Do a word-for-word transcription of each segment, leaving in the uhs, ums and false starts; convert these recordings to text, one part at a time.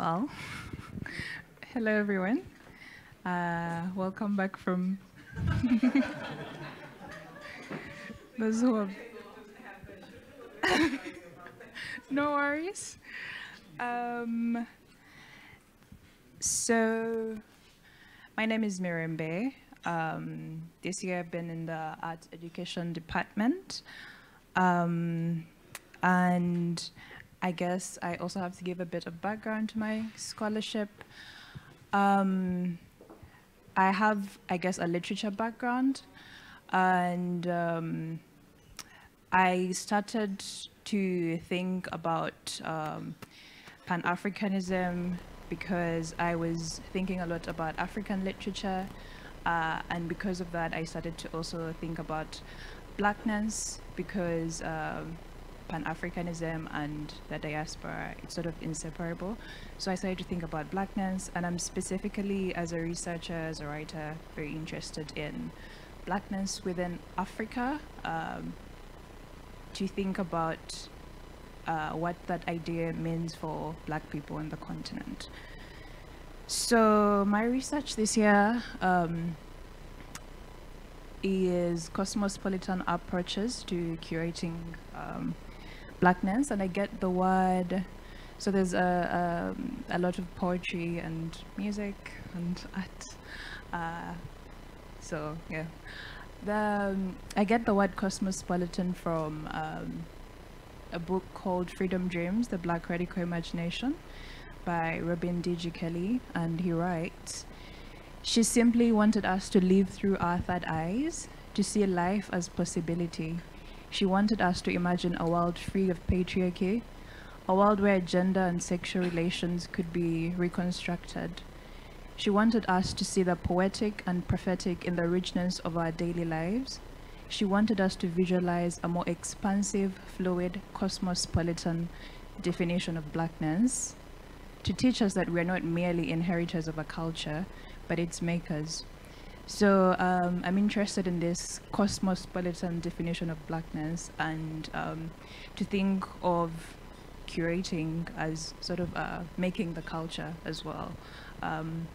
Well, hello everyone. Uh, welcome back from those who have no worries. Um, so, my name is Miriam Bay. Um, this year I've been in the art education department. Um, and I guess I also have to give a bit of background to my scholarship. Um, I have, I guess, a literature background, and um, I started to think about um, Pan-Africanism because I was thinking a lot about African literature, uh, and because of that I started to also think about Blackness, because um, Pan-Africanism and the diaspora, it's sort of inseparable. So I started to think about Blackness, and I'm specifically, as a researcher, as a writer, very interested in Blackness within Africa, um, to think about uh, what that idea means for Black people on the continent. So my research this year um, is Cosmos-politan approaches to curating um, Blackness, and I get the word, so there's a, a, a lot of poetry and music and art, uh, so yeah. The, um, I get the word cosmopolitan from um, a book called Freedom Dreams, The Black Radical Imagination by Robin D. G. Kelly, and he writes, "She simply wanted us to live through our third eyes, to see life as possibility. She wanted us to imagine a world free of patriarchy, a world where gender and sexual relations could be reconstructed. She wanted us to see the poetic and prophetic in the richness of our daily lives. She wanted us to visualize a more expansive, fluid, cosmopolitan definition of Blackness, to teach us that we are not merely inheritors of a culture, but its makers." So um, I'm interested in this cosmopolitan definition of Blackness, and um, to think of curating as sort of uh, making the culture as well. Um,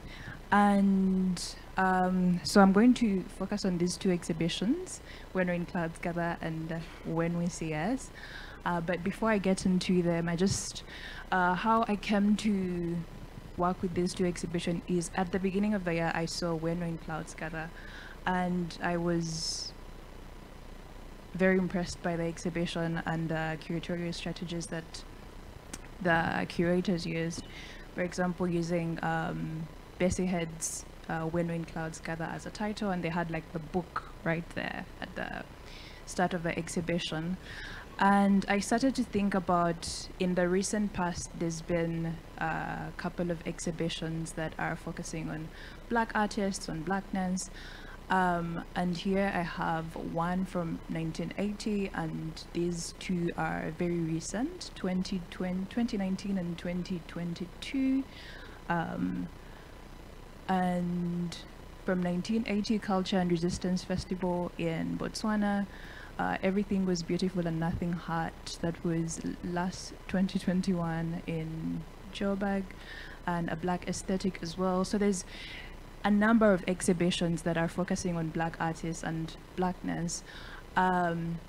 and um, so I'm going to focus on these two exhibitions, When Rain Clouds Gather and uh, When We See Us. Uh, but before I get into them, I just, uh, how I came to work with these two exhibitions is, at the beginning of the year I saw When Rain Clouds Gather, and I was very impressed by the exhibition and the curatorial strategies that the curators used. For example, using um, Bessie Head's uh, When Rain Clouds Gather as a title, and they had like the book right there at the start of the exhibition. And I started to think about, in the recent past, there's been a couple of exhibitions that are focusing on Black artists, on Blackness. Um, and here I have one from nineteen eighty, and these two are very recent, twenty nineteen and twenty twenty-two. Um, and from nineteen eighty, Culture and Resistance Festival in Botswana. Uh, Everything Was Beautiful and Nothing Hot, that was last twenty twenty-one in Joburg, and A Black Aesthetic as well. So there's a number of exhibitions that are focusing on Black artists and Blackness, um,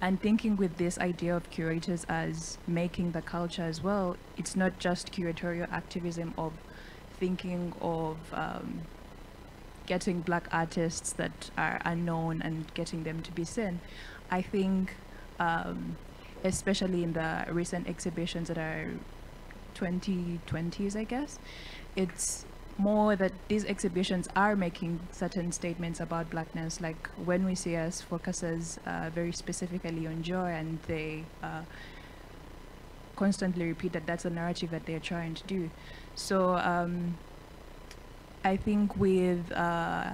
and thinking with this idea of curators as making the culture as well. It's not just curatorial activism of thinking of um, getting Black artists that are unknown and getting them to be seen. I think, um, especially in the recent exhibitions that are twenty twenties, I guess, it's more that these exhibitions are making certain statements about Blackness, like When We See Us focuses uh, very specifically on joy, and they uh, constantly repeat that that's a narrative that they're trying to do. So um, I think with uh,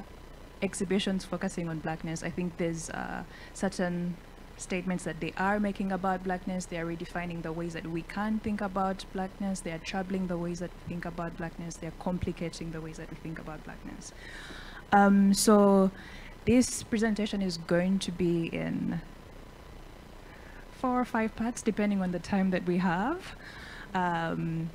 exhibitions focusing on Blackness, I think there's uh, certain statements that they are making about Blackness. They are redefining the ways that we can think about Blackness. They are troubling the ways that we think about Blackness. They are complicating the ways that we think about Blackness. Um, so this presentation is going to be in four or five parts, depending on the time that we have. Um,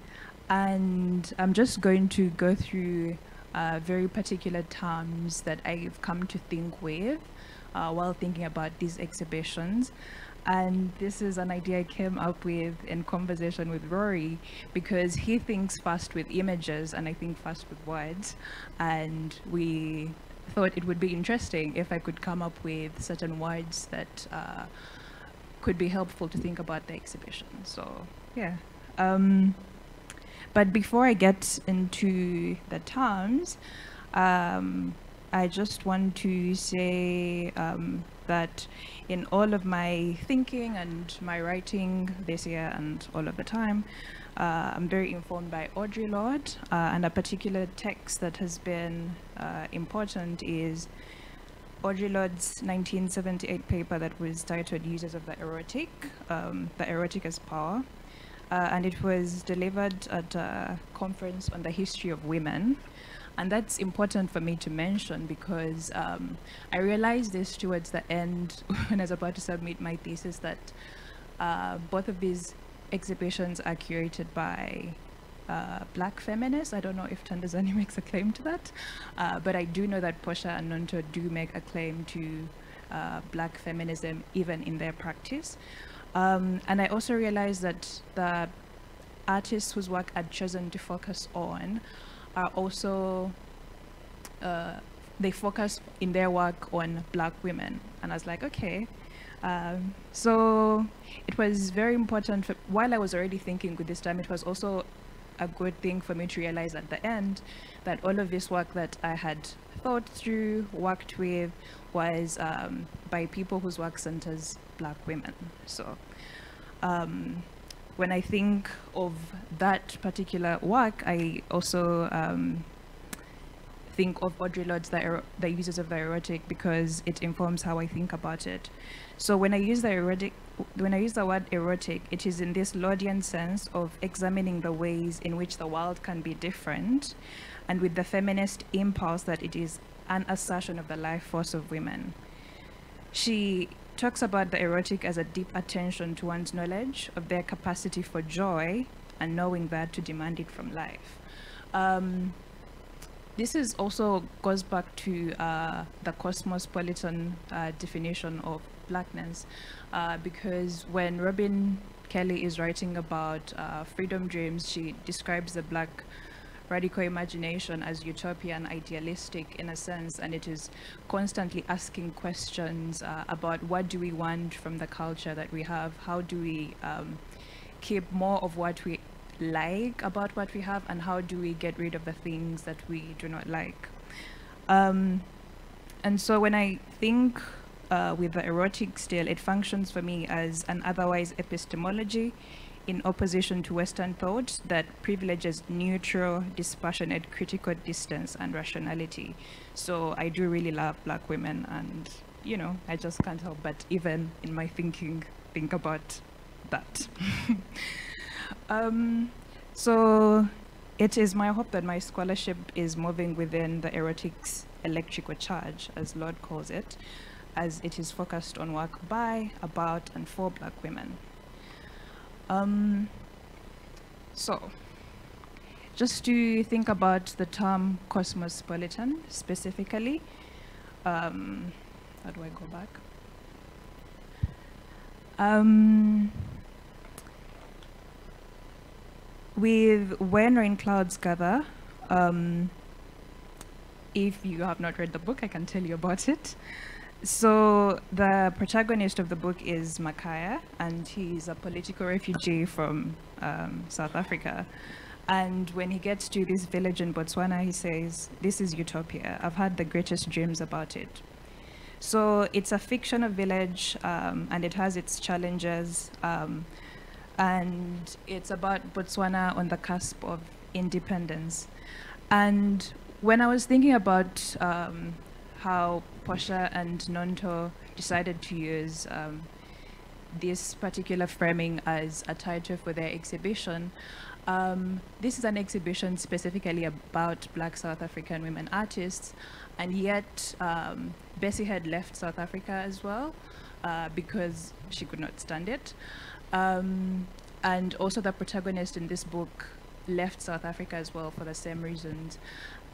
And I'm just going to go through uh, very particular terms that I've come to think with uh, while thinking about these exhibitions. And this is an idea I came up with in conversation with Rory, because he thinks first with images and I think first with words. And we thought it would be interesting if I could come up with certain words that uh, could be helpful to think about the exhibition. So, yeah. Um, but before I get into the terms, um, I just want to say um, that in all of my thinking and my writing this year and all of the time, uh, I'm very informed by Audre Lorde, uh, and a particular text that has been uh, important is Audre Lorde's nineteen seventy-eight paper that was titled Users of the Erotic, um, The Erotic as Power. Uh, and it was delivered at a conference on the history of women. And that's important for me to mention because um, I realized this towards the end when I was about to submit my thesis, that uh, both of these exhibitions are curated by uh, black feminists. I don't know if Tandazani makes a claim to that, uh, but I do know that Portia and Nonto do make a claim to uh, black feminism even in their practice. Um, and I also realized that the artists whose work I'd chosen to focus on are also, uh, they focus in their work on black women. And I was like, okay. Um, so it was very important, for, while I was already thinking with this time, it was also a good thing for me to realize at the end that all of this work that I had thought through, worked with, was um, by people whose work centers black women. So um, when I think of that particular work, I also um, think of Audre Lorde's the, the Users of the Erotic because it informs how I think about it. So when I use the erotic, when I use the word erotic, it is in this Lordean sense of examining the ways in which the world can be different, and with the feminist impulse that it is an assertion of the life force of women. She talks about the erotic as a deep attention to one's knowledge of their capacity for joy and knowing that to demand it from life. Um, this is also goes back to uh, the Cosmos-politan uh, definition of blackness, uh, because when Robin Kelly is writing about uh, Freedom Dreams, she describes the black radical imagination as utopian, idealistic in a sense, and it is constantly asking questions uh, about what do we want from the culture that we have, how do we um, keep more of what we like about what we have, and how do we get rid of the things that we do not like. Um, and so when I think uh, with the erotic still, it functions for me as an otherwise epistemology in opposition to Western thought that privileges neutral, dispassionate, critical distance and rationality. So I do really love black women, and you know, I just can't help but even in my thinking, think about that. um, so it is my hope that my scholarship is moving within the erotic's electrical charge, as Lorde calls it, as it is focused on work by, about and for black women. Um, so, just to think about the term cosmospolitan specifically, um, how do I go back? Um, with When Rain Clouds Gather, um, if you have not read the book, I can tell you about it. So the protagonist of the book is Makaya, and he's a political refugee from um, South Africa. And when he gets to this village in Botswana, he says, "This is utopia. I've had the greatest dreams about it." So it's a fictional village, um, and it has its challenges. Um, and it's about Botswana on the cusp of independence. And when I was thinking about um, how Portia and Nonto decided to use um, this particular framing as a title for their exhibition. Um, this is an exhibition specifically about black South African women artists, and yet um, Bessie had left South Africa as well uh, because she could not stand it. Um, and also the protagonist in this book left South Africa as well for the same reasons.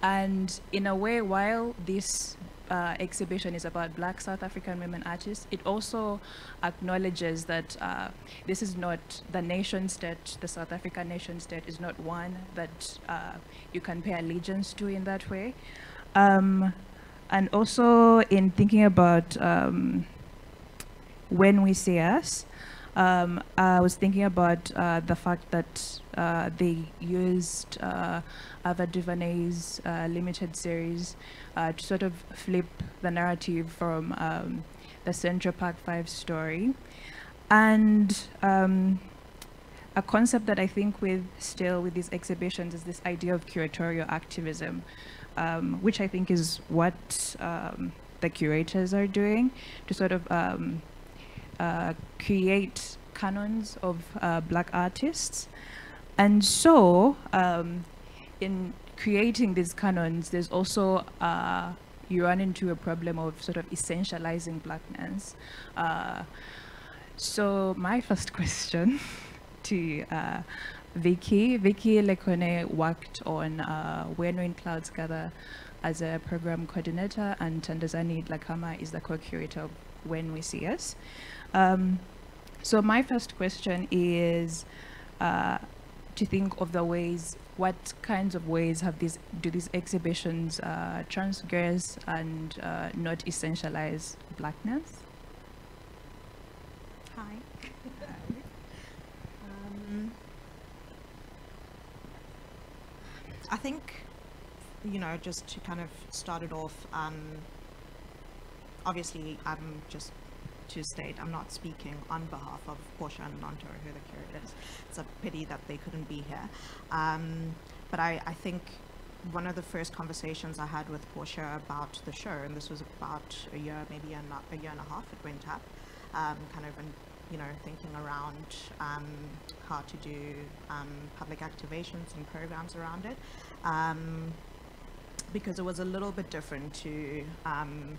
And in a way, while this uh, exhibition is about Black South African women artists, it also acknowledges that uh, this is not the nation state, the South African nation state is not one that uh, you can pay allegiance to in that way. Um, and also in thinking about um, When We See Us, Um, I was thinking about uh, the fact that uh, they used uh, Ava DuVernay's uh, limited series uh, to sort of flip the narrative from um, the Central Park Five story. And um, a concept that I think with still with these exhibitions is this idea of curatorial activism, um, which I think is what um, the curators are doing to sort of um, Uh, create canons of uh, Black artists. And so um, in creating these canons, there's also uh, you run into a problem of sort of essentializing Blackness. Uh, so my first question to uh, Vicky, Vicky Lekone worked on uh, When Rain Clouds Gather as a program coordinator, and Tandazani Dhlakama is the co-curator of When We See Us. Um, so my first question is uh, to think of the ways, what kinds of ways have these, do these exhibitions uh, transgress and uh, not essentialize Blackness? Hi. um, I think, you know, just to kind of start it off, um, obviously I'm just to state, I'm not speaking on behalf of Portia and Nonto, who are the curators. It's a pity that they couldn't be here. Um, but I, I think one of the first conversations I had with Portia about the show, and this was about a year, maybe a, a year and a half, it went up, um, kind of, in, you know, thinking around um, how to do um, public activations and programs around it, um, because it was a little bit different to, um,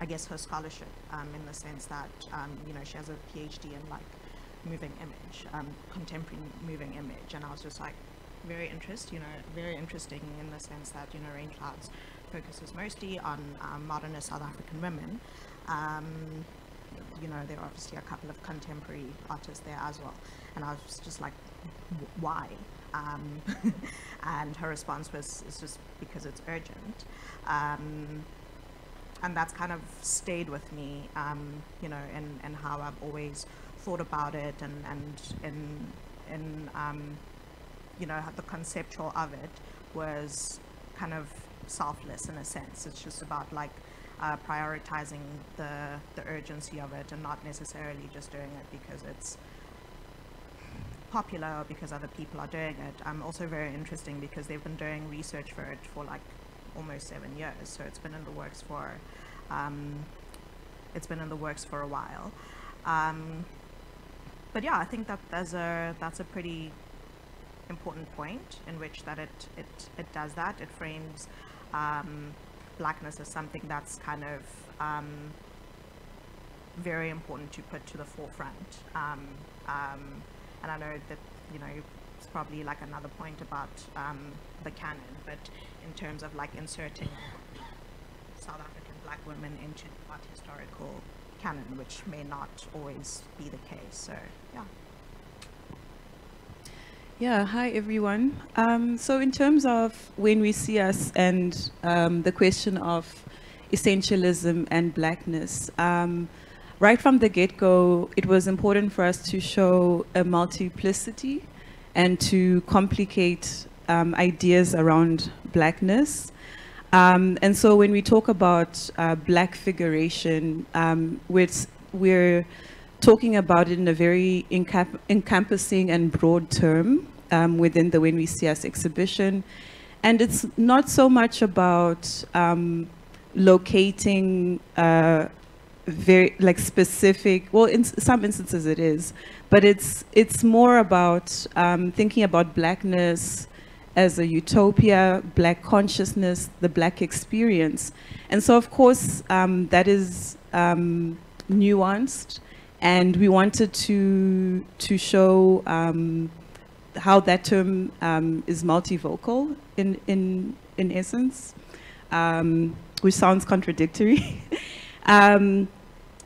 I guess, her scholarship, um, in the sense that um, you know, she has a PhD in like moving image, um, contemporary moving image, and I was just like very interest, you know, very interesting in the sense that, you know, Rain Clouds focuses mostly on um, modernist South African women. Um, you know, there are obviously a couple of contemporary artists there as well, and I was just like, why? Um, and her response was, it's just because it's urgent. Um, And that's kind of stayed with me, um, you know, and and how I've always thought about it, and and in in um, you know, the conceptual of it was kind of selfless in a sense. It's just about like uh, prioritizing the the urgency of it, and not necessarily just doing it because it's popular or because other people are doing it. I'm also very interesting because they've been doing research for it for like almost seven years, so it's been in the works for, um, it's been in the works for a while. Um, but yeah, I think that there's a that's a pretty important point in which that it it it does that. It frames um, Blackness as something that's kind of um, very important to put to the forefront. Um, um, and I know that, you know, it's probably like another point about um, the canon, but in terms of like inserting South African Black women into the art historical canon, which may not always be the case, so yeah. Yeah, hi everyone. Um, so in terms of When We See Us and um, the question of essentialism and Blackness, um, right from the get-go, it was important for us to show a multiplicity and to complicate Um, ideas around Blackness. Um, and so when we talk about uh, Black figuration, um, we're, we're talking about it in a very encamp encompassing and broad term um, within the When We See Us exhibition. And it's not so much about um, locating uh, very like specific, well, in some instances it is, but it's, it's more about um, thinking about Blackness as a utopia, Black consciousness, the Black experience. And so of course, um, that is um, nuanced, and we wanted to, to show um, how that term um, is multivocal in, in, in essence, um, which sounds contradictory. um,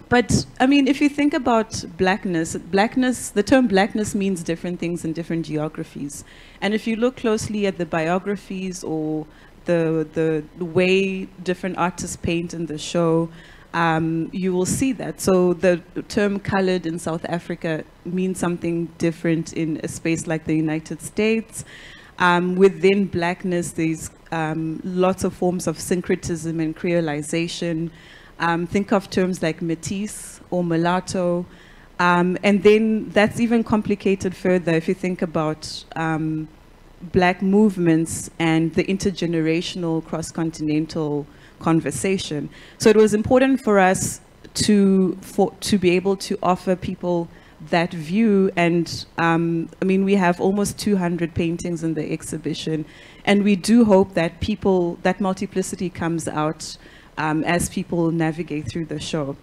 But, I mean, if you think about blackness, blackness, the term blackness means different things in different geographies. And if you look closely at the biographies or the, the, the way different artists paint in the show, um, you will see that. So the term colored in South Africa means something different in a space like the United States. Um, within blackness, there's um, lots of forms of syncretism and creolization. Um, think of terms like métis or mulatto, um, and then that's even complicated further if you think about um, black movements and the intergenerational cross-continental conversation. So it was important for us to, for, to be able to offer people that view, and um, I mean, we have almost two hundred paintings in the exhibition, and we do hope that people, that multiplicity comes out Um, as people navigate through the show.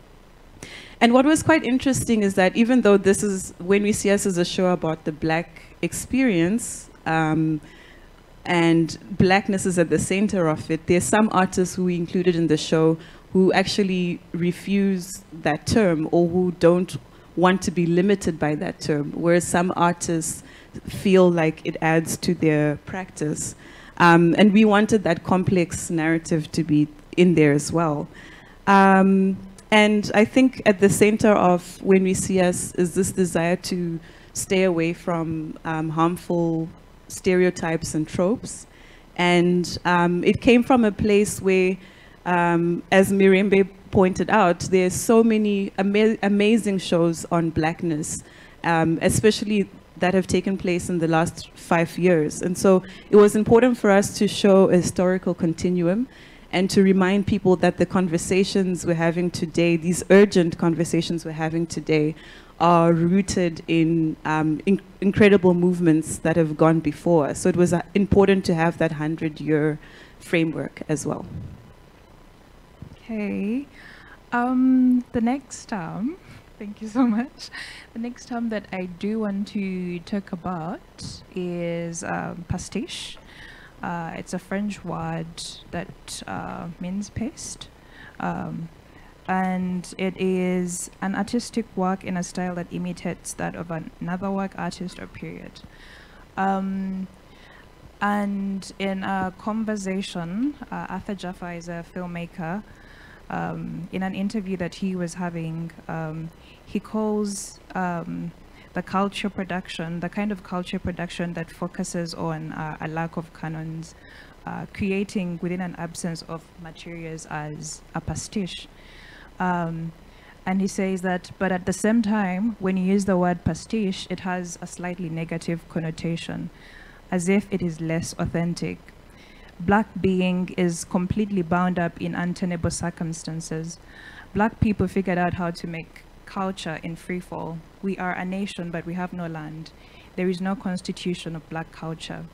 And what was quite interesting is that even though this is, When We See Us is a show about the black experience, um, and blackness is at the center of it, there's some artists who we included in the show who actually refuse that term or who don't want to be limited by that term, whereas some artists feel like it adds to their practice. Um, and we wanted that complex narrative to be in there as well. Um, and I think at the center of When We See Us is this desire to stay away from um, harmful stereotypes and tropes. And um, it came from a place where, um, as Mirembe pointed out, there's so many ama amazing shows on blackness, um, especially that have taken place in the last five years. And so it was important for us to show a historical continuum and to remind people that the conversations we're having today, these urgent conversations we're having today, are rooted in, um, in incredible movements that have gone before us. So it was uh, important to have that hundred-year framework as well. Okay. Um, the next time, thank you so much. The next time that I do want to talk about is um, pastiche. Uh, it's a French word that uh, means paste, um, and it is an artistic work in a style that imitates that of another work, artist, or period. Um, and in a conversation, uh, Arthur Jafa is a filmmaker. Um, in an interview that he was having, um, he calls um, the culture production, the kind of culture production that focuses on uh, a lack of canons, uh, creating within an absence of materials, as a pastiche. Um, and he says that, but at the same time, when you use the word pastiche, it has a slightly negative connotation, as if it is less authentic. Black being is completely bound up in untenable circumstances. Black people figured out how to make culture in free fall. We are a nation, but we have no land. There is no constitution of black culture.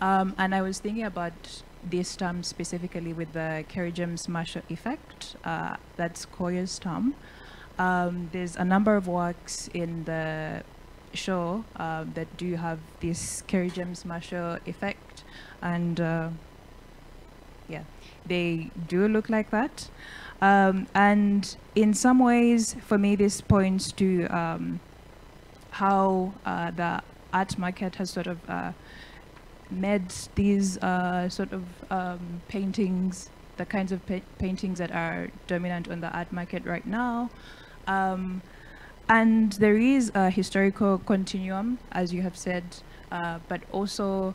Um, and I was thinking about this term specifically with the Kerry James Marshall effect. Uh, that's Koya's term. Um, there's a number of works in the show uh, that do have this Kerry James Marshall effect. And uh, yeah, they do look like that. Um, and in some ways, for me, this points to um, how uh, the art market has sort of uh, made these uh, sort of um, paintings, the kinds of pa paintings that are dominant on the art market right now. Um, and there is a historical continuum, as you have said, uh, but also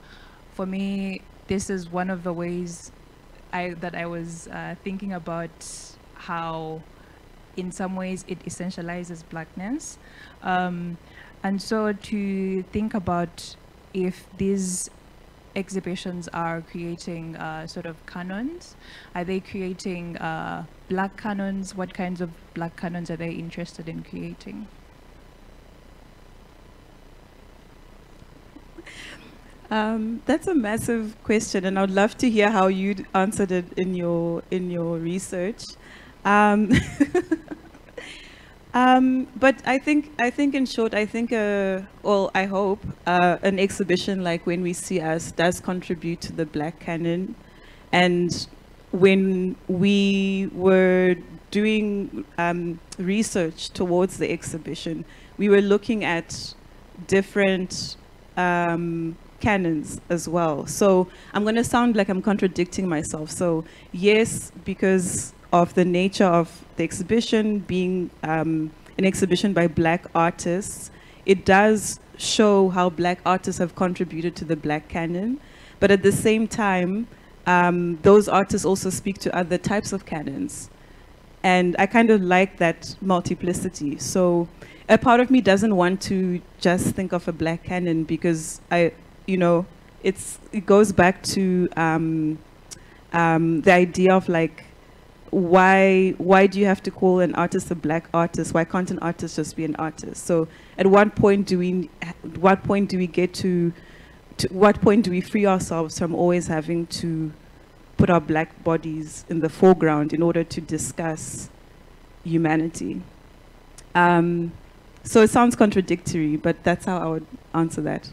for me, this is one of the ways I, that I was uh, thinking about how in some ways it essentializes blackness. Um, and so to think about if these exhibitions are creating uh, sort of canons, are they creating uh, black canons? What kinds of black canons are they interested in creating? Um, that's a massive question, and I'd love to hear how you answered it in your in your research. Um, Um, but I think, I think in short, I think, uh, well, I hope uh, an exhibition like When We See Us does contribute to the Black canon. And when we were doing um, research towards the exhibition, we were looking at different um, canons as well. So I'm going to sound like I'm contradicting myself. So yes, because of the nature of the exhibition being um, an exhibition by Black artists, it does show how Black artists have contributed to the Black canon. But at the same time, um, those artists also speak to other types of canons. And I kind of like that multiplicity. So a part of me doesn't want to just think of a Black canon because I, you know, it's, it goes back to um, um, the idea of like, why, why do you have to call an artist a Black artist? Why can't an artist just be an artist? So at what point do we, what point do we get to, to what point do we free ourselves from always having to put our Black bodies in the foreground in order to discuss humanity? Um, so it sounds contradictory, but that's how I would answer that.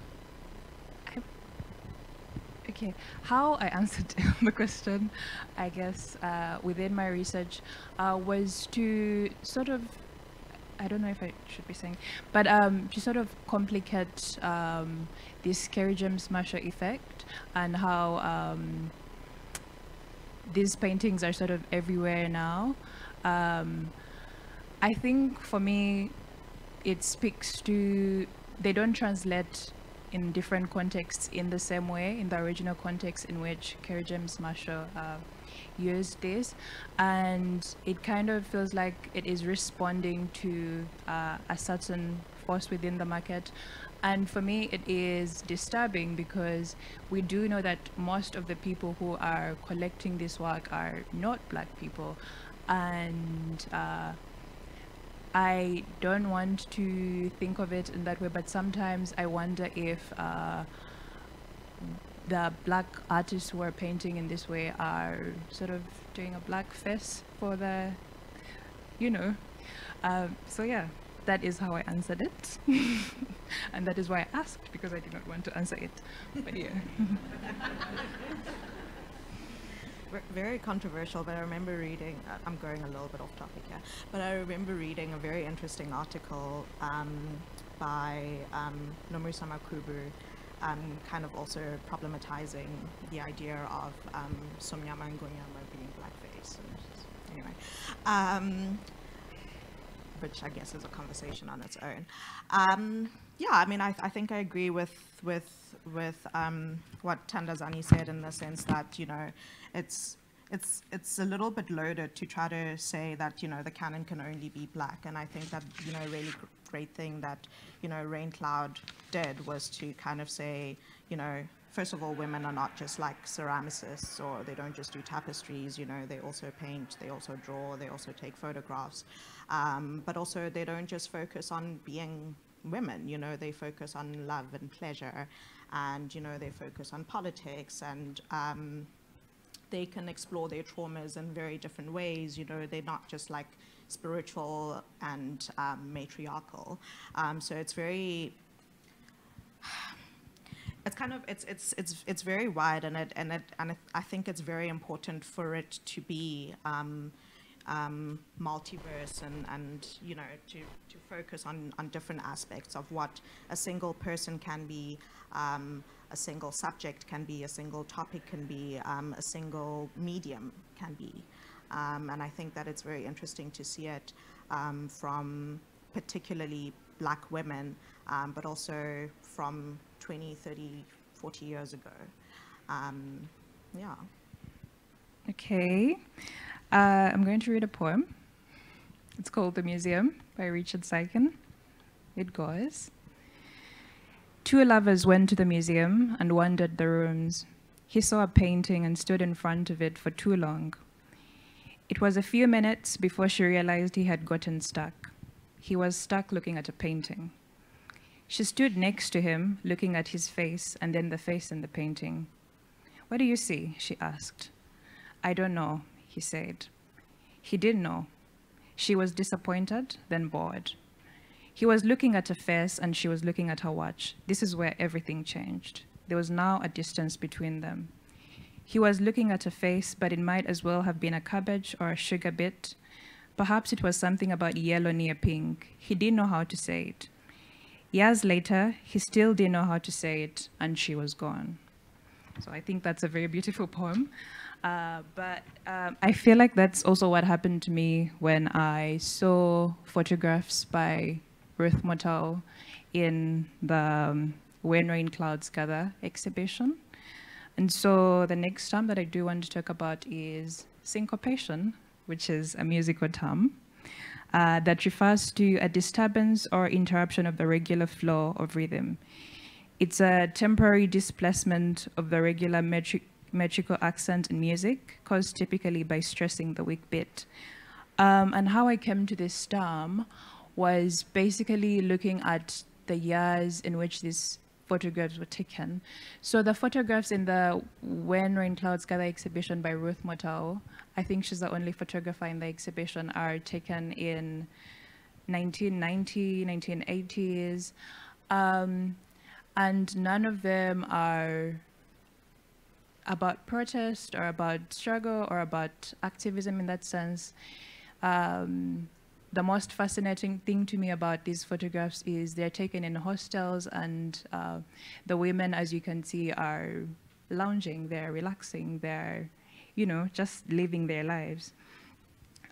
Okay, how I answered the question, I guess, uh, within my research, uh, was to sort of, I don't know if I should be saying, but um, to sort of complicate um, this Kerry James Marshall effect and how um, these paintings are sort of everywhere now. Um, I think for me, it speaks to, they don't translate in different contexts in the same way, in the original context in which Kerry James Marshall uh, used this. And it kind of feels like it is responding to uh, a certain force within the market. And for me, it is disturbing because we do know that most of the people who are collecting this work are not Black people. And uh, I don't want to think of it in that way, but sometimes I wonder if uh, the Black artists who are painting in this way are sort of doing a blackface for the, you know. Uh, so yeah, that is how I answered it. And that is why I asked, because I did not want to answer it, but yeah. Very controversial, but I remember reading, uh, I'm going a little bit off topic here, but I remember reading a very interesting article um, by um, Nomusa Nkubo, um, kind of also problematizing the idea of um, Somnyama Ngonyama being blackface. Anyway, um, which I guess is a conversation on its own. Um, yeah, I mean, I, th I think I agree with with with um, what Tandazani said in the sense that, you know, it's it's it's a little bit loaded to try to say that, you know, the canon can only be Black. And I think that, you know, a really great thing that, you know, Rain Cloud did was to kind of say, you know, first of all, women are not just like ceramicists, or they don't just do tapestries, you know, they also paint, they also draw, they also take photographs. Um, but also they don't just focus on being women, you know, they focus on love and pleasure, and, you know, they focus on politics, and um, they can explore their traumas in very different ways, you know, they're not just like spiritual and um, matriarchal. Um, so it's very... It's kind of it's it's it's it's very wide, and it and it and it, I think it's very important for it to be um, um, multiverse and and you know to to focus on on different aspects of what a single person can be, um, a single subject can be, a single topic can be, um, a single medium can be, um, and I think that it's very interesting to see it um, from particularly Black women, um, but also from twenty, thirty, forty years ago. Um, yeah. Okay. Uh, I'm going to read a poem. It's called The Museum by Richard Siken. It goes. Two lovers went to the museum and wandered the rooms. He saw a painting and stood in front of it for too long. It was a few minutes before she realized he had gotten stuck. He was stuck looking at a painting. She stood next to him, looking at his face, and then the face in the painting. "What do you see?" she asked. "I don't know," he said. He didn't know. She was disappointed, then bored. He was looking at her face and she was looking at her watch. This is where everything changed. There was now a distance between them. He was looking at her face, but it might as well have been a cabbage or a sugar bit. Perhaps it was something about yellow near pink. He didn't know how to say it. Years later, he still didn't know how to say it, and she was gone. So I think that's a very beautiful poem. Uh, but um, I feel like that's also what happened to me when I saw photographs by Ruth Motau in the um, When Rain Clouds Gather exhibition. And so the next term that I do want to talk about is syncopation, which is a musical term uh, that refers to a disturbance or interruption of the regular flow of rhythm. It's a temporary displacement of the regular metric, metrical accent in music, caused typically by stressing the weak beat. Um, and how I came to this term was basically looking at the years in which these photographs were taken. So the photographs in the When Rain Clouds Gather exhibition by Ruth Motau, I think she's the only photographer in the exhibition, are taken in nineteen ninety, nineteen eighties. Um, and none of them are about protest or about struggle or about activism in that sense. Um, The most fascinating thing to me about these photographs is they're taken in hostels, and uh, the women, as you can see, are lounging, they're relaxing, they're, you know, just living their lives.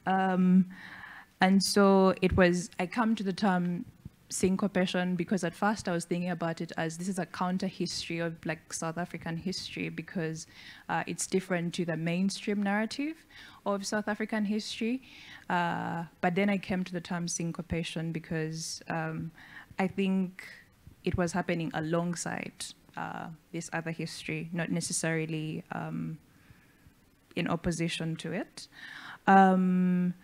Um, and so it was, I come to the term syncopation because at first I was thinking about it as this is a counter history of Black South African history, because uh, it's different to the mainstream narrative of South African history. Uh, but then I came to the term syncopation because um, I think it was happening alongside uh, this other history, not necessarily um, in opposition to it. Um,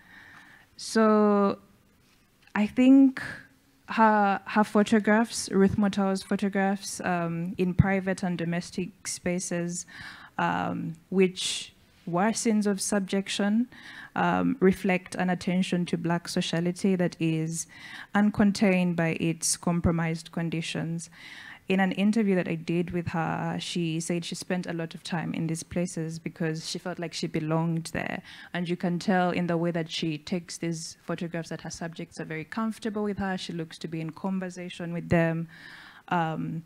so I think her, her photographs, Ruth Motau's photographs um, in private and domestic spaces, um, which were scenes of subjection, um, reflect an attention to Black sociality that is uncontained by its compromised conditions. In an interview that I did with her, she said she spent a lot of time in these places because she felt like she belonged there. And you can tell in the way that she takes these photographs that her subjects are very comfortable with her. She looks to be in conversation with them. Um,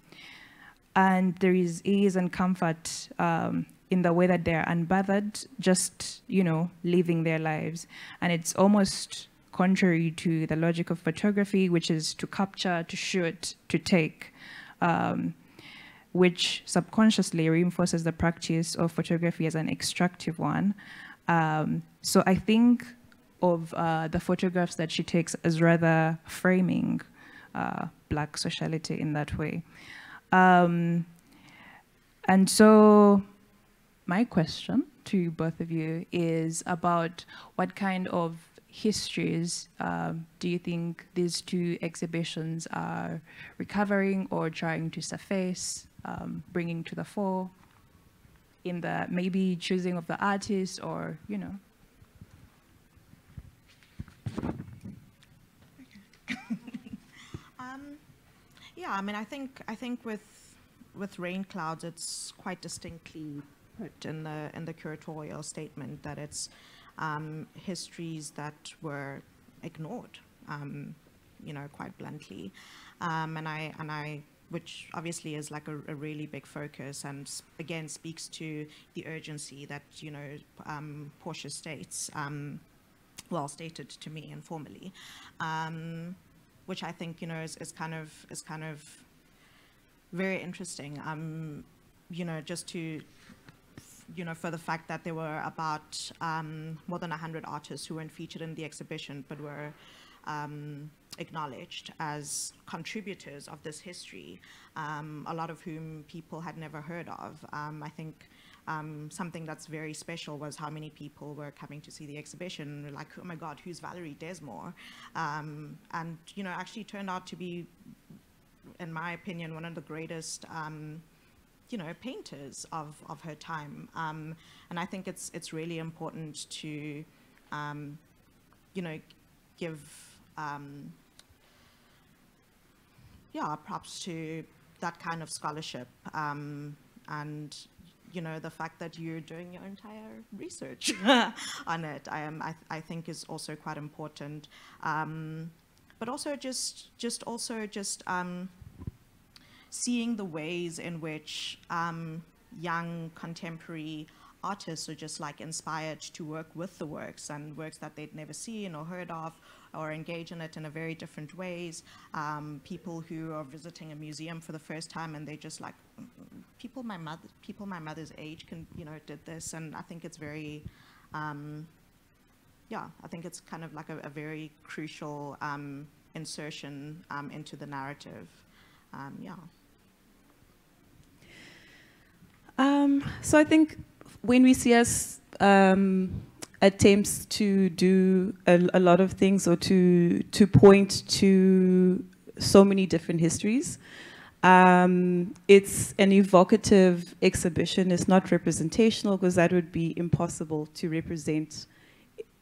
and there is ease and comfort um, in the way that they're unbothered, just, you know, living their lives. And it's almost contrary to the logic of photography, which is to capture, to shoot, to take, um, which subconsciously reinforces the practice of photography as an extractive one. Um, so I think of uh, the photographs that she takes as rather framing uh, Black sociality in that way. Um, and so, my question to both of you is about what kind of histories um, do you think these two exhibitions are recovering or trying to surface, um, bringing to the fore in the maybe choosing of the artist or, you know? um, yeah, I mean, I think, I think with, with Rain Clouds, it's quite distinctly put in the in the curatorial statement that it's um, histories that were ignored, um, you know, quite bluntly, um, and I and I, which obviously is like a, a really big focus, and again speaks to the urgency that, you know, um, Portia states, um, well stated to me informally, um, which I think, you know, is, is kind of is kind of very interesting, um, you know, just to. You know, for the fact that there were about um, more than one hundred artists who weren't featured in the exhibition but were um, acknowledged as contributors of this history, um, a lot of whom people had never heard of. Um, I think um, something that's very special was how many people were coming to see the exhibition, like, oh my God, who's Valerie Desmore? Um, and, you know, actually turned out to be, in my opinion, one of the greatest um, you know, painters of, of her time. Um, and I think it's, it's really important to, um, you know, give um, yeah, props to that kind of scholarship, um, and you know, the fact that you're doing your entire research on it, I am, I, th I think is also quite important. Um, but also just, just also just um, seeing the ways in which um, young contemporary artists are just like inspired to work with the works, and works that they'd never seen or heard of, or engage in it in a very different ways. Um, people who are visiting a museum for the first time and they just like, people my mother, people my mother's age can, you know, did this. And I think it's very, um, yeah, I think it's kind of like a, a very crucial um, insertion um, into the narrative, um, yeah. Um, so I think When We See Us, um, attempts to do a, a lot of things, or to to point to so many different histories. Um, it's an evocative exhibition. It's not representational, because that would be impossible to represent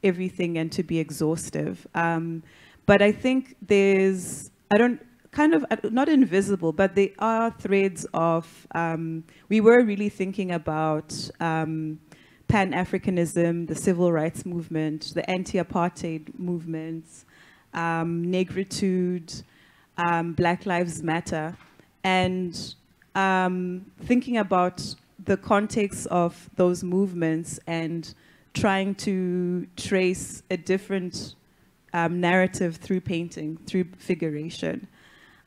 everything and to be exhaustive. Um, but I think there's, I don't, kind of, not invisible, but there are threads of, um, we were really thinking about um, Pan-Africanism, the civil rights movement, the anti-apartheid movements, um, negritude, um, Black Lives Matter, and um, thinking about the context of those movements and trying to trace a different um, narrative through painting, through figuration.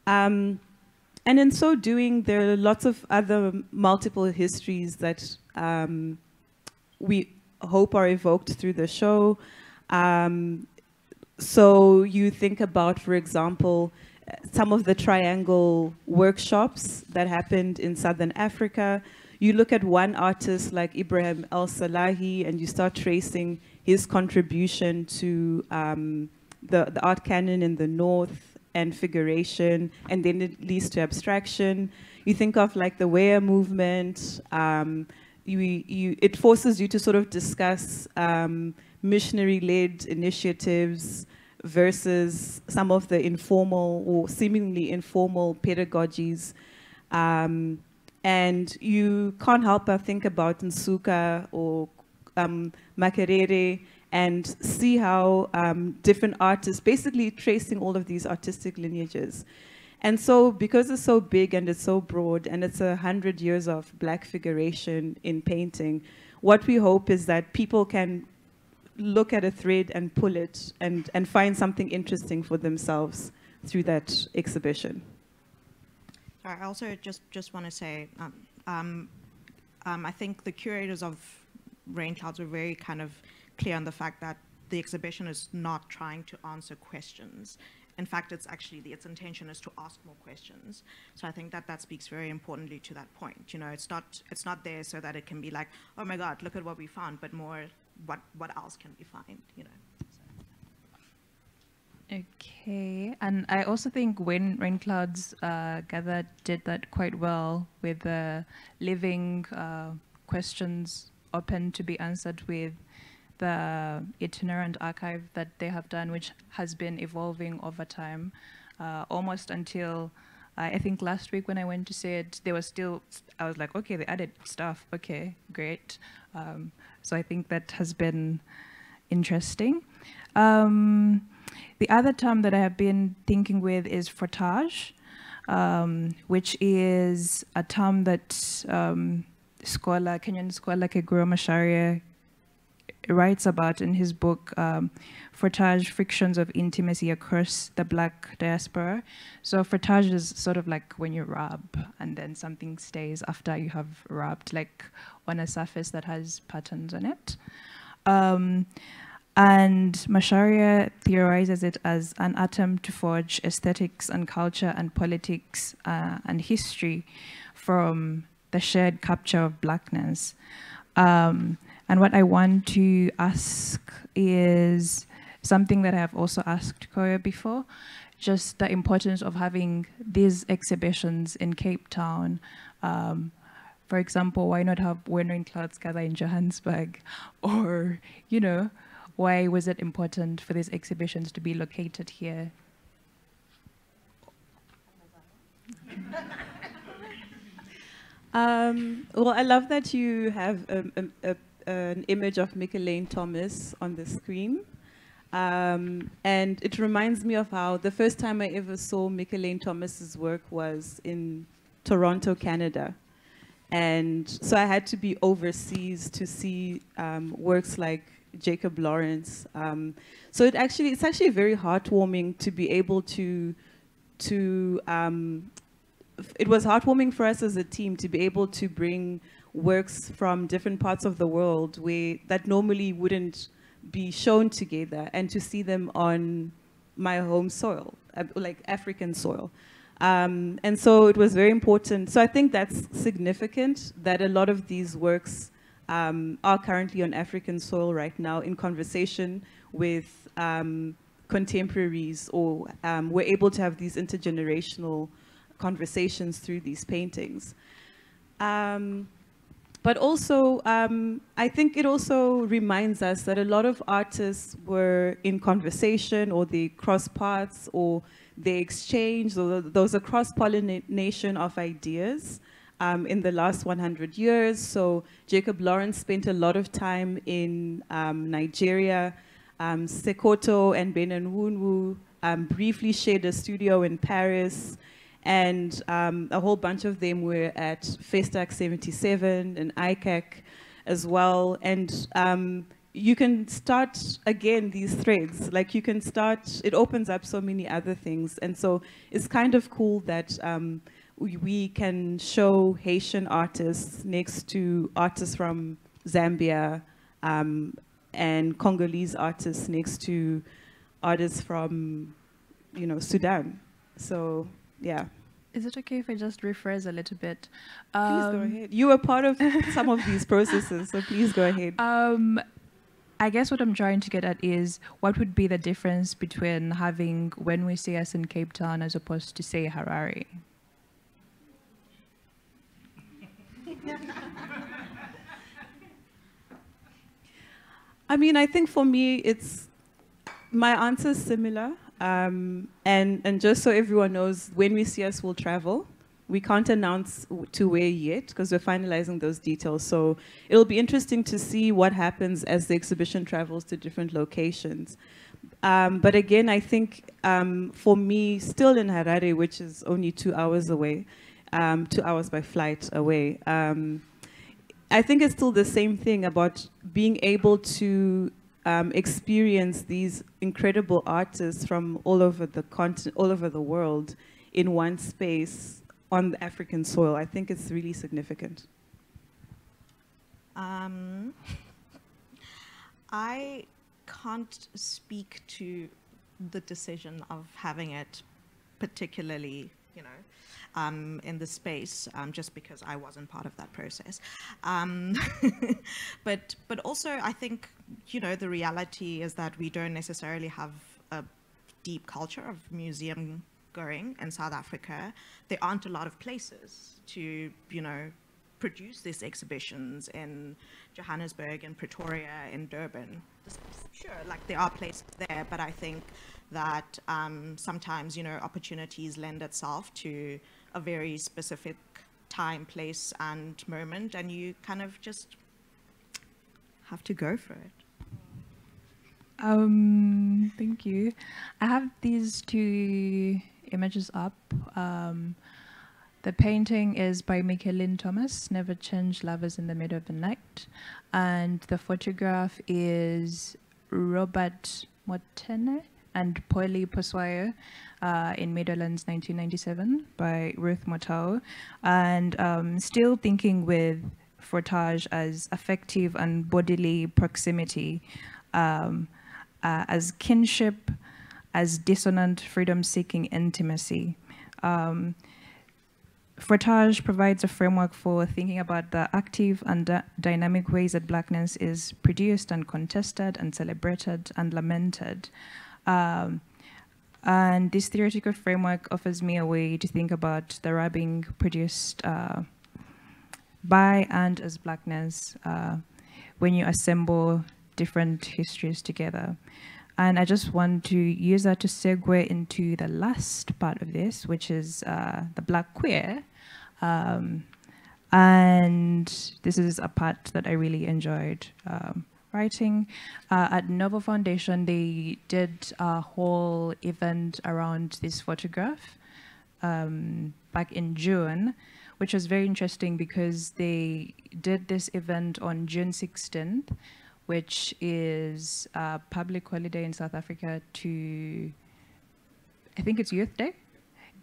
Um, and in so doing, there are lots of other multiple histories that um, we hope are evoked through the show. Um, so you think about, for example, some of the triangle workshops that happened in Southern Africa. You look at one artist like Ibrahim El Salahi, and you start tracing his contribution to um, the, the art canon in the north, and figuration, and then it leads to abstraction. You think of like the Weya movement. Um, You, you, it forces you to sort of discuss um, missionary-led initiatives versus some of the informal or seemingly informal pedagogies. Um, and you can't help but think about Nsuka or um, Makerere, and see how um, different artists, basically tracing all of these artistic lineages. And so, because it's so big and it's so broad, and it's a hundred years of Black figuration in painting, what we hope is that people can look at a thread and pull it and, and find something interesting for themselves through that exhibition. I also just, just want to say, um, um, um, I think the curators of Rain Clouds were very kind of clear on the fact that the exhibition is not trying to answer questions. In fact, it's actually, the, its intention is to ask more questions. So I think that that speaks very importantly to that point. You know, it's not, it's not there so that it can be like, oh my God, look at what we found, but more, what, what else can we find, you know? So. Okay, and I also think When Rain Clouds uh, Gather did that quite well with the living uh, questions open to be answered with the itinerant archive that they have done, which has been evolving over time, uh, almost until uh, I think last week when I went to see it, there was still, I was like, okay, they added stuff, okay, great. Um, so I think that has been interesting. Um, the other term that I have been thinking with is frottage, um, which is a term that um, scholar, Kenyan scholar Keguro Masharia writes about in his book, um, Frottage Frictions of Intimacy Across the Black Diaspora. So frottage is sort of like when you rub and then something stays after you have rubbed, like on a surface that has patterns on it. Um, and Masharia theorizes it as an atom to forge aesthetics and culture and politics uh, and history from the shared capture of blackness. Um, And what I want to ask is something that I have also asked Koya before, just the importance of having these exhibitions in Cape Town. Um, for example, why not have When Rain Clouds Gather in Johannesburg, or, you know, Why was it important for these exhibitions to be located here? um, well, I love that you have a, a, a, an image of Mickalene Thomas on the screen. Um, and it reminds me of how the first time I ever saw Mickalene Thomas's work was in Toronto, Canada. And so I had to be overseas to see um, works like Jacob Lawrence. Um, so it actually, it's actually very heartwarming to be able to, to um, it was heartwarming for us as a team to be able to bring works from different parts of the world where that normally wouldn't be shown together, and to see them on my home soil, like African soil. Um, and so it was very important. So I think that's significant that a lot of these works um, are currently on African soil right now in conversation with um, contemporaries, or um, we're able to have these intergenerational conversations through these paintings. Um, But also, um, I think it also reminds us that a lot of artists were in conversation, or they cross paths, or they exchanged, or there was a cross-pollination of ideas um, in the last one hundred years. So Jacob Lawrence spent a lot of time in um, Nigeria. Um, Sekoto and Benin-Wunwu um, briefly shared a studio in Paris. And um, a whole bunch of them were at Festac seventy-seven and I C A C as well. And um, you can start, again, these threads. Like, you can start, it opens up so many other things. And so it's kind of cool that um, we, we can show Haitian artists next to artists from Zambia, um, and Congolese artists next to artists from, you know, Sudan. So, yeah. Is it okay if I just rephrase a little bit? Um, please go ahead. You were part of some of these processes, so please go ahead. Um, I guess what I'm trying to get at is, what would be the difference between having When We See Us in Cape Town as opposed to, say, Harare? I mean, I think for me, it's, my answer is similar. Um, and, and just so everyone knows, When We See Us will travel. We can't announce to where yet because we're finalizing those details. So it'll be interesting to see what happens as the exhibition travels to different locations. Um, but again, I think um, for me, still in Harare, which is only two hours away, um, two hours by flight away, um, I think it's still the same thing about being able to Um, experience these incredible artists from all over the continent, all over the world, in one space on the African soil. I think it's really significant. Um, I can't speak to the decision of having it particularly, you know, um, in the space, um, just because I wasn't part of that process. Um, but but also, I think, you know, the reality is that we don't necessarily have a deep culture of museum going in South Africa. There aren't a lot of places to, you know, produce these exhibitions in Johannesburg, in Pretoria, in Durban. Sure, like, there are places there, but I think that um, sometimes, you know, opportunities lend itself to a very specific time, place, and moment, and you kind of just have to go for it. Um, thank you. I have these two images up. Um, the painting is by Mickalene Thomas, Never Change Lovers in the Middle of the Night. And the photograph is Robert Motene and Polly Poswayo, uh, in Meadowlands nineteen ninety-seven by Ruth Motau. And um, still thinking with Frottage as affective and bodily proximity, um, uh, as kinship, as dissonant freedom-seeking intimacy. Um, Frottage provides a framework for thinking about the active and dynamic ways that blackness is produced and contested and celebrated and lamented. Um, and this theoretical framework offers me a way to think about the rubbing produced uh, by and as blackness, uh, when you assemble different histories together. And I just want to use that to segue into the last part of this, which is uh, the Black queer. Um, and this is a part that I really enjoyed um, writing. Uh, at Nova Foundation, they did a whole event around this photograph um, back in June, which was very interesting because they did this event on June sixteenth, which is a public holiday in South Africa to, I think it's Youth Day?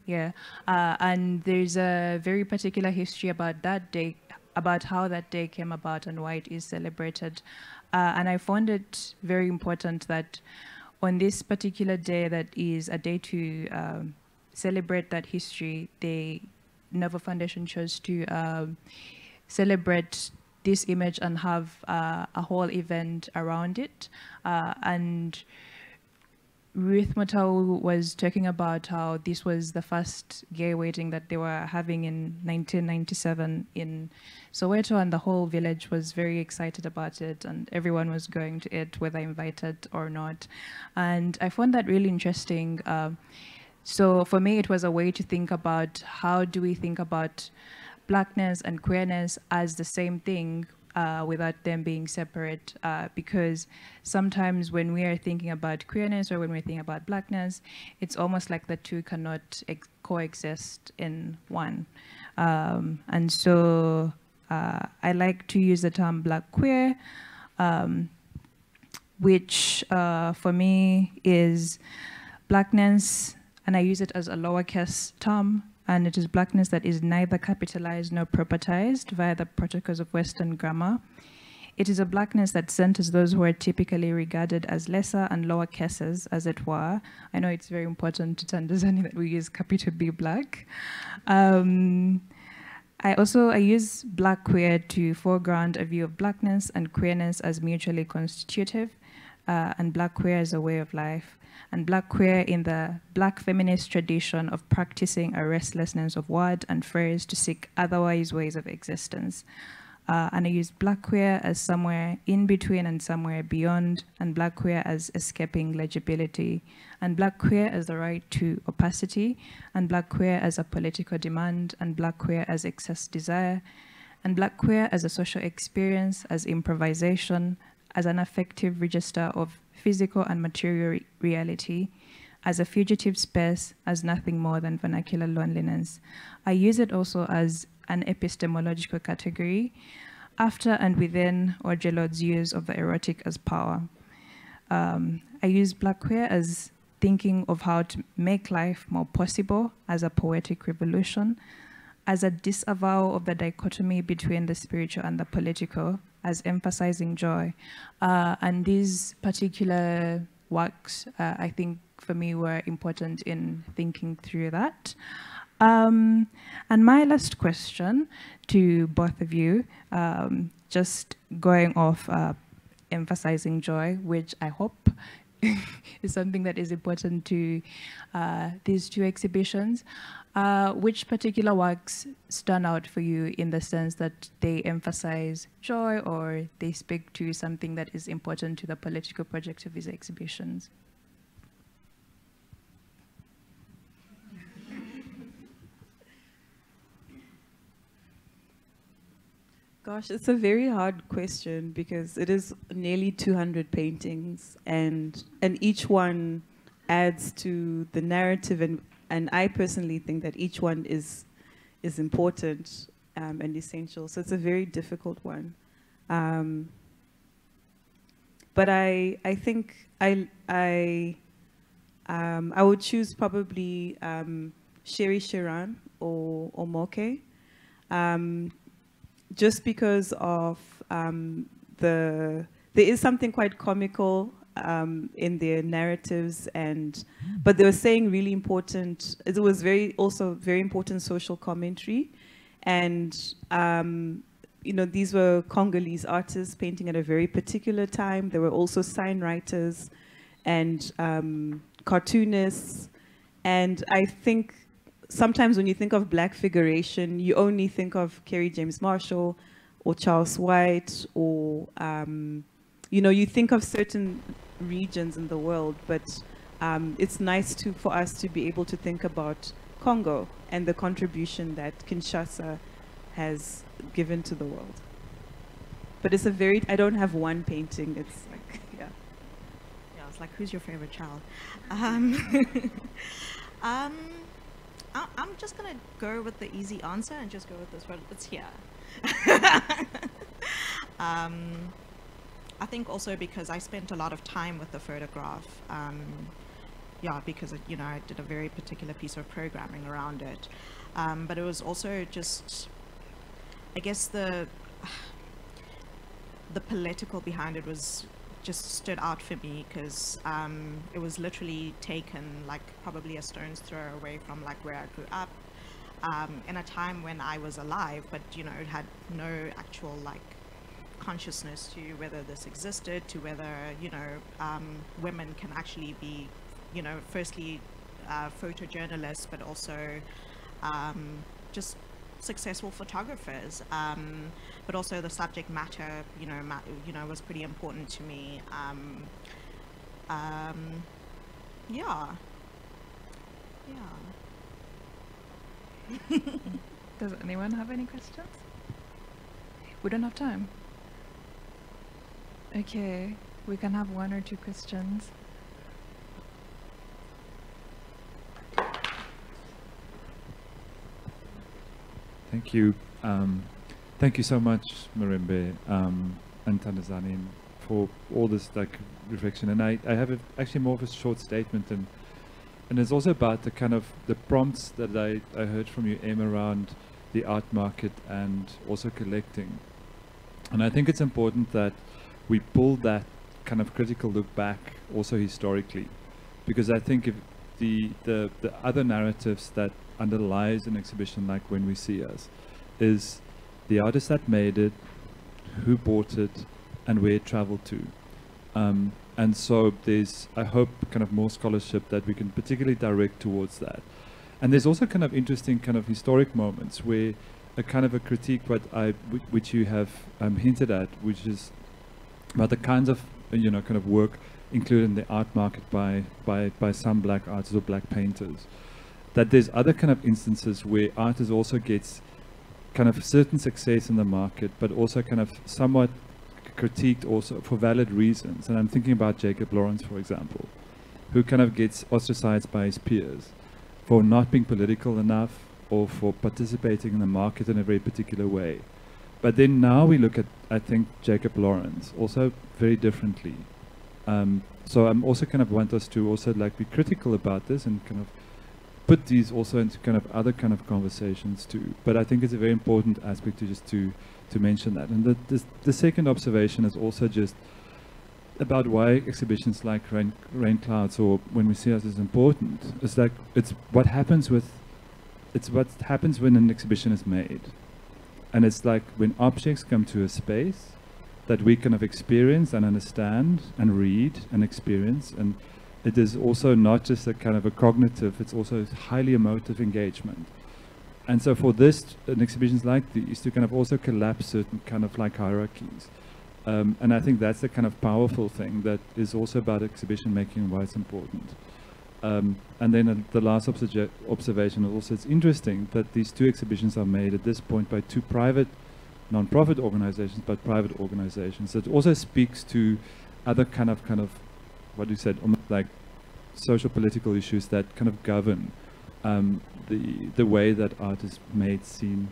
Yeah, uh, and there's a very particular history about that day, about how that day came about and why it is celebrated. Uh, and I found it very important that on this particular day that is a day to um, celebrate that history, the Nova Foundation chose to um, celebrate this image and have uh, a whole event around it. Uh, and Ruth Motau was talking about how this was the first gay wedding that they were having in nineteen ninety-seven in Soweto, and the whole village was very excited about it, and everyone was going to it, whether invited or not. And I found that really interesting. Uh, so for me, it was a way to think about how do we think about Blackness and queerness as the same thing uh, without them being separate, uh, because sometimes when we are thinking about queerness or when we're thinking about Blackness, it's almost like the two cannot ex coexist in one. Um, and so uh, I like to use the term Black queer, um, which uh, for me is Blackness, and I use it as a lowercase term, and it is Blackness that is neither capitalized nor propertized via the protocols of Western grammar. It is a Blackness that centers those who are typically regarded as lesser and lower cases, as it were. I know it's very important to Tandazani that we use capital B Black. Um, I also, I use Black queer to foreground a view of Blackness and queerness as mutually constitutive, uh, and Black queer as a way of life. And Black queer in the Black feminist tradition of practicing a restlessness of word and phrase to seek otherwise ways of existence. Uh, and I use Black queer as somewhere in between and somewhere beyond, and Black queer as escaping legibility, and Black queer as the right to opacity, and Black queer as a political demand, and Black queer as excess desire, and Black queer as a social experience, as improvisation, as an affective register of physical and material re reality, as a fugitive space, as nothing more than vernacular loneliness. I use it also as an epistemological category, after and within Audre Lorde's use of the erotic as power. Um, I use Black queer as thinking of how to make life more possible, as a poetic revolution, as a disavowal of the dichotomy between the spiritual and the political, as emphasizing joy. Uh, and these particular works, uh, I think for me, were important in thinking through that. Um, and my last question to both of you, um, just going off uh, emphasizing joy, which I hope is something that is important to uh, these two exhibitions. Uh, which particular works stand out for you in the sense that they emphasize joy or they speak to something that is important to the political project of these exhibitions? Gosh, it's a very hard question because it is nearly two hundred paintings, and, and each one adds to the narrative, and And I personally think that each one is is important um, and essential. So it's a very difficult one. Um, but I I think I I um, I would choose probably um, Sherry Sheran or or Moke, um, just because of um, the there is something quite comical Um, in their narratives, and but they were saying really important, it was very also very important social commentary, and um, you know, these were Congolese artists painting at a very particular time. There were also sign writers and um, cartoonists, and I think sometimes when you think of Black figuration, you only think of Kerry James Marshall or Charles White or um, you know, you think of certain regions in the world, but um, it's nice to for us to be able to think about Congo and the contribution that Kinshasa has given to the world. But it's a very, I don't have one painting, it's like, yeah. Yeah, it's like, who's your favorite child? Um, um, I, I'm just gonna go with the easy answer and just go with this one, it's here. um, I think also because I spent a lot of time with the photograph, um, yeah, because, you know, I did a very particular piece of programming around it. Um, but it was also just, I guess the, the political behind it was just stood out for me because um, it was literally taken like probably a stone's throw away from like where I grew up um, in a time when I was alive, but you know, it had no actual like consciousness to whether this existed, to whether, you know, um, women can actually be, you know, firstly uh, photojournalists, but also um, just successful photographers, um, but also the subject matter, you know, ma you know, was pretty important to me. Um, um, yeah, yeah. Does anyone have any questions? We don't have time. Okay, we can have one or two questions. Thank you. Um, thank you so much, Marimbe um, and Tandazani, for all this like reflection. And I, I have a, actually more of a short statement, and and it's also about the kind of the prompts that I, I heard from you, Em, around the art market and also collecting. And I think it's important that we pull that kind of critical look back also historically, because I think if the the, the other narratives that underlies an exhibition like When We See Us is the artist that made it, who bought it, and where it traveled to. Um, and so there's, I hope, kind of more scholarship that we can particularly direct towards that. And there's also kind of interesting kind of historic moments where a kind of a critique what I, which you have um, hinted at, which is about the kinds of, you know, kind of work included in the art market by, by, by some black artists or black painters. That there's other kind of instances where artists also gets kind of certain success in the market, but also kind of somewhat critiqued also for valid reasons. And I'm thinking about Jacob Lawrence, for example, who kind of gets ostracized by his peers for not being political enough or for participating in the market in a very particular way. But then now we look at, I think, Jacob Lawrence also very differently. Um, so I'm also kind of want us to also like be critical about this and kind of put these also into kind of other kind of conversations too. But I think it's a very important aspect to just to to mention that. And the the, the second observation is also just about why exhibitions like Rain, Rain Clouds or When We See Us is important. It's like it's what happens with it's what happens when an exhibition is made, and it's like when objects come to a space that we kind of experience and understand and read and experience. And it is also not just a kind of a cognitive, it's also a highly emotive engagement. And so for this, in exhibitions like these, to kind of also collapse certain kind of like hierarchies. Um, and I think that's the kind of powerful thing that is also about exhibition making and why it's important. Um, and then uh, the last observa observation also, it's interesting that these two exhibitions are made at this point by two private, non-profit organizations, but private organizations. It also speaks to other kind of kind of what you said, almost like social political issues that kind of govern um, the the way that art is made, seen,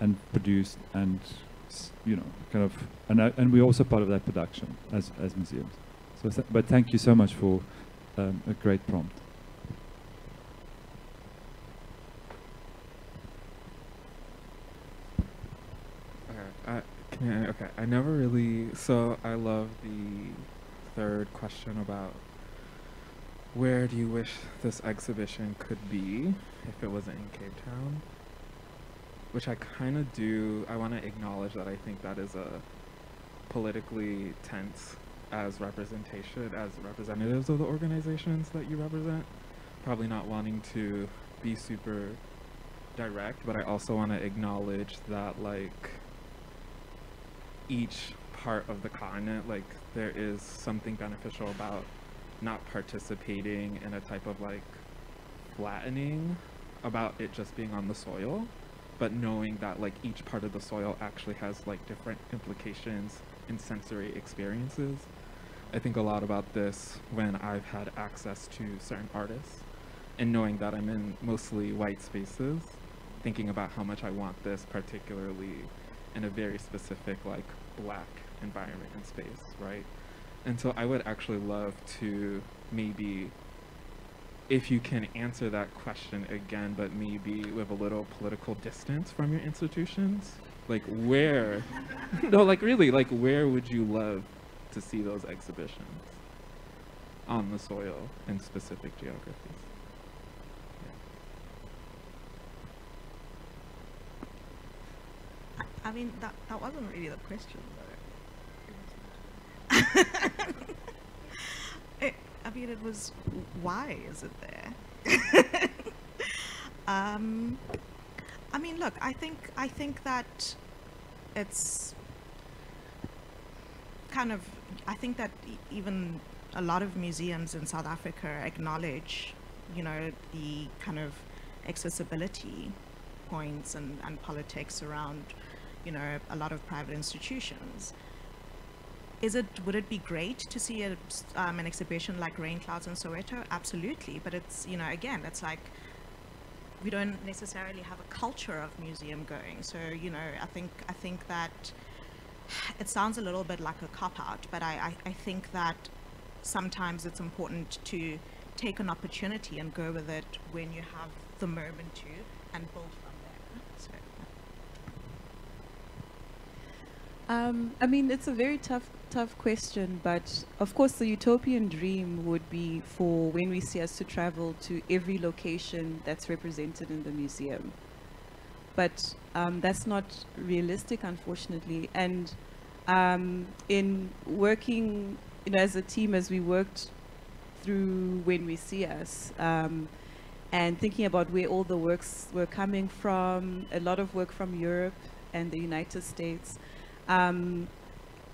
and produced, and you know, kind of, and uh, and we're also part of that production as as museums. So, th but thank you so much for um, a great prompt. Uh, I, can I, okay, I never really. So I love the third question about where do you wish this exhibition could be if it wasn't in Cape Town, which I kind of do. I want to acknowledge that I think that is a politically tense as representation, as representatives of the organizations that you represent, probably not wanting to be super direct, but I also want to acknowledge that like each part of the continent, like there is something beneficial about not participating in a type of like flattening about it just being on the soil, but knowing that like each part of the soil actually has like different implications and sensory experiences. I think a lot about this when I've had access to certain artists and knowing that I'm in mostly white spaces, thinking about how much I want this particularly in a very specific like black environment and space, right? And so I would actually love to maybe, if you can answer that question again, but maybe with a little political distance from your institutions, like where, no, like really, like where would you love to see those exhibitions on the soil in specific geographies? Yeah. I mean, that, that wasn't really the question, though. it, I mean, it was, why is it there? um, I mean, look, I think, I think that it's kind of, I think that e even a lot of museums in South Africa acknowledge, you know, the kind of accessibility points and, and politics around, you know, a lot of private institutions. Is it, would it be great to see a, um, an exhibition like Rain Clouds in Soweto? Absolutely, but it's, you know, again, it's like, we don't necessarily have a culture of museum going. So, you know, I think, I think that it sounds a little bit like a cop-out, but I, I, I think that sometimes it's important to take an opportunity and go with it when you have the moment to, and build from there. So. Um, I mean, it's a very tough, tough question, but of course the utopian dream would be for When We See Us to travel to every location that's represented in the museum. But um, that's not realistic, unfortunately. And um, in working, you know, as a team, as we worked through When We See Us, um, and thinking about where all the works were coming from, a lot of work from Europe and the United States, um,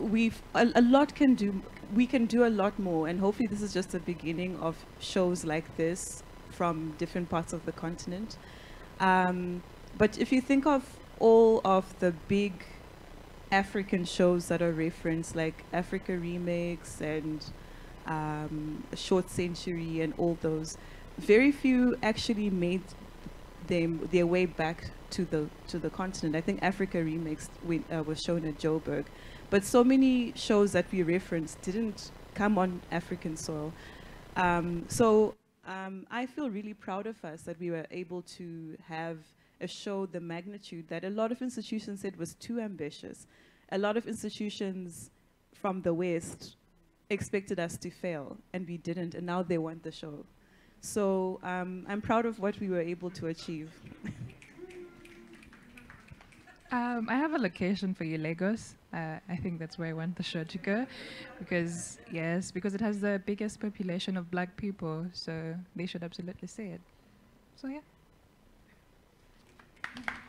we've a, a lot can do. We can do a lot more, and hopefully, this is just the beginning of shows like this from different parts of the continent. Um, But if you think of all of the big African shows that are referenced, like Africa Remix and um, Short Century and all those, very few actually made them, their way back to the, to the continent. I think Africa Remix went, uh, was shown at Joburg. But so many shows that we referenced didn't come on African soil. Um, so um, I feel really proud of us that we were able to have a show the magnitude that a lot of institutions said was too ambitious. A lot of institutions from the West expected us to fail, and we didn't, and now they want the show. So um, I'm proud of what we were able to achieve. um, I have a location for you, Lagos. Uh, I think that's where I want the show to go, because, yes, because it has the biggest population of black people, so they should absolutely see it. So, yeah. Thank you.